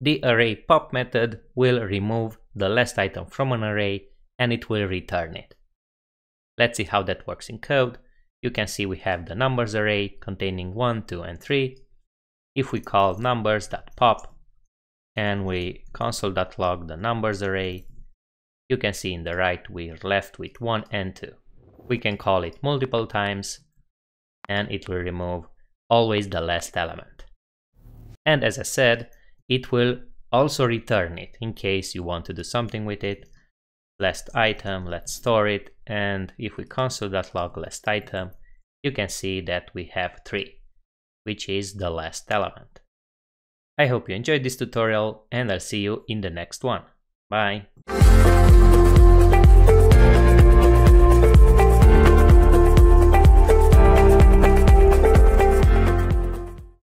the array pop method will remove the last item from an array and it will return it. Let's see how that works in code. You can see we have the numbers array containing 1, 2, and 3. If we call numbers.pop and we console.log the numbers array, you can see in the right we're left with 1 and 2. We can call it multiple times and it will remove always the last element. And as I said, it will also return it in case you want to do something with it. Last item, let's store it, and if we console.log last item, you can see that we have 3, which is the last element. I hope you enjoyed this tutorial and I'll see you in the next one. Bye!